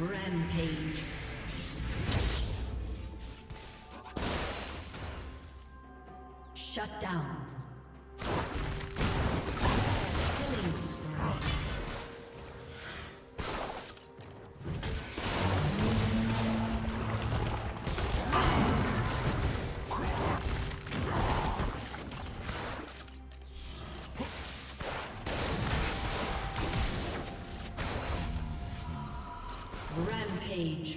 Rampage. Shut down. Killing spree. Rampage.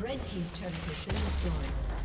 Red Team's turret has been destroyed.